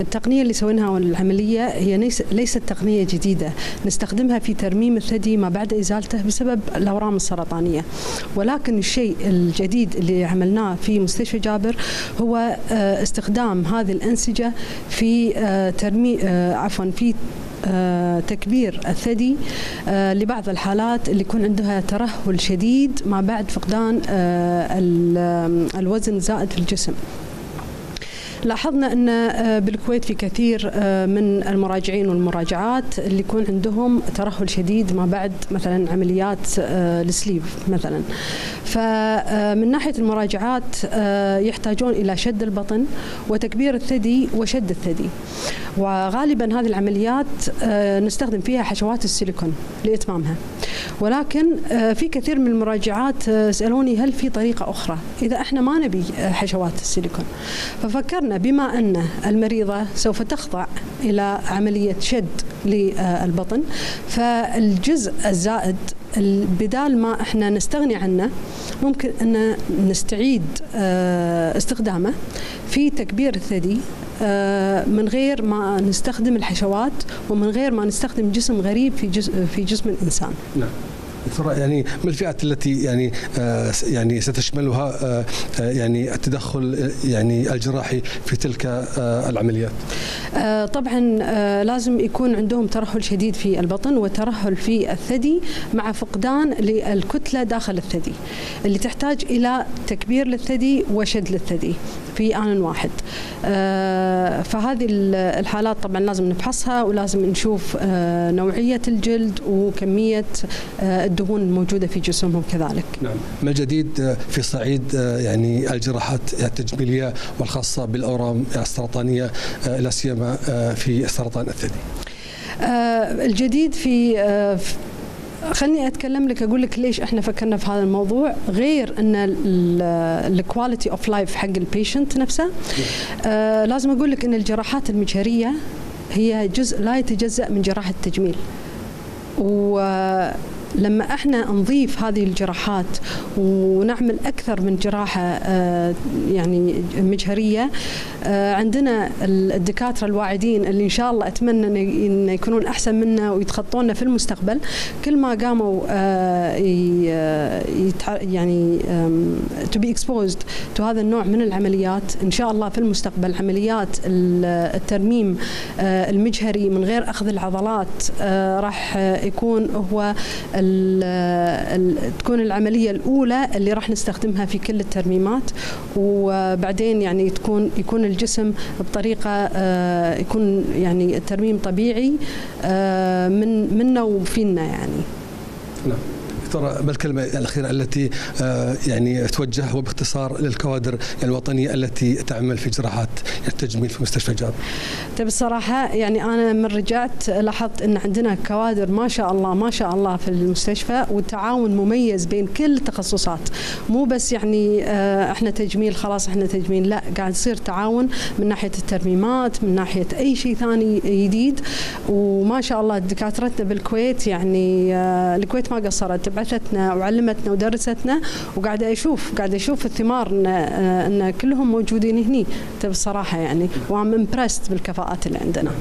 التقنية اللي سويناها والعملية هي ليست تقنية جديدة، نستخدمها في ترميم الثدي ما بعد إزالته بسبب الأورام السرطانية، ولكن الشيء الجديد اللي عملناه في مستشفى جابر هو استخدام هذه الأنسجة في في تكبير الثدي لبعض الحالات اللي يكون عندها ترهل شديد ما بعد فقدان الوزن زائد في الجسم. لاحظنا أن بالكويت في كثير من المراجعين والمراجعات اللي يكون عندهم ترهل شديد ما بعد مثلا عمليات السليف مثلا، فمن ناحية المراجعات يحتاجون إلى شد البطن وتكبير الثدي وشد الثدي، وغالبا هذه العمليات نستخدم فيها حشوات السيليكون لإتمامها، ولكن في كثير من المراجعات سألوني هل في طريقة أخرى إذا احنا ما نبي حشوات السيليكون، ففكرنا بما أن المريضة سوف تخضع إلى عملية شد للبطن، فالجزء الزائد بدال ما احنا نستغني عنه ممكن أن نستعيد استخدامه في تكبير الثدي من غير ما نستخدم الحشوات ومن غير ما نستخدم جسم غريب في جسم الإنسان. نعم. يعني ما الفئات التي يعني ستشملها التدخل الجراحي في تلك العمليات؟ طبعا لازم يكون عندهم ترهل شديد في البطن وترهل في الثدي مع فقدان للكتلة داخل الثدي اللي تحتاج إلى تكبير للثدي وشد للثدي في آن واحد، فهذه الحالات طبعا لازم نفحصها ولازم نشوف نوعية الجلد وكمية الدهون الموجودة في جسمهم كذلك. نعم. ما الجديد في صعيد الجراحات التجميلية والخاصة بالأورام السرطانية لا سيما في سرطان الثدي؟ الجديد في خلني اتكلم لك اقول لك ليش احنا فكرنا في هذا الموضوع، غير ان الكواليتي اوف لايف حق البيشنت نفسه. لازم اقول لك ان الجراحات المجهرية هي جزء لا يتجزأ من جراحة التجميل، ولما احنا نضيف هذه الجراحات ونعمل اكثر من جراحه مجهريه، عندنا الدكاتره الواعدين اللي ان شاء الله اتمنى ان يكونون احسن منا ويتخطونا في المستقبل، كل ما قاموا to be exposed to هذا النوع من العمليات، ان شاء الله في المستقبل عمليات الترميم المجهري من غير اخذ العضلات راح يكون هو تكون العملية الأولى اللي راح نستخدمها في كل الترميمات، وبعدين يكون الجسم بطريقة يكون الترميم طبيعي منا وفينا. نعم. ما الكلمة الأخيرة التي توجه وباختصار للكوادر الوطنية التي تعمل في جراحات التجميل في مستشفى جابر؟ طيب الصراحة أنا من رجعت لاحظت أن عندنا كوادر ما شاء الله في المستشفى، والتعاون مميز بين كل التخصصات، مو بس احنا تجميل خلاص احنا تجميل، لا قاعد يصير تعاون من ناحية الترميمات من ناحية أي شيء ثاني جديد، وما شاء الله دكاترتنا بالكويت الكويت ما قصرت، بعثتنا وعلمتنا ودرستنا، وقاعده اشوف الثمار ان كلهم موجودين هني. بصراحه وانا امبرست بالكفاءات اللي عندنا.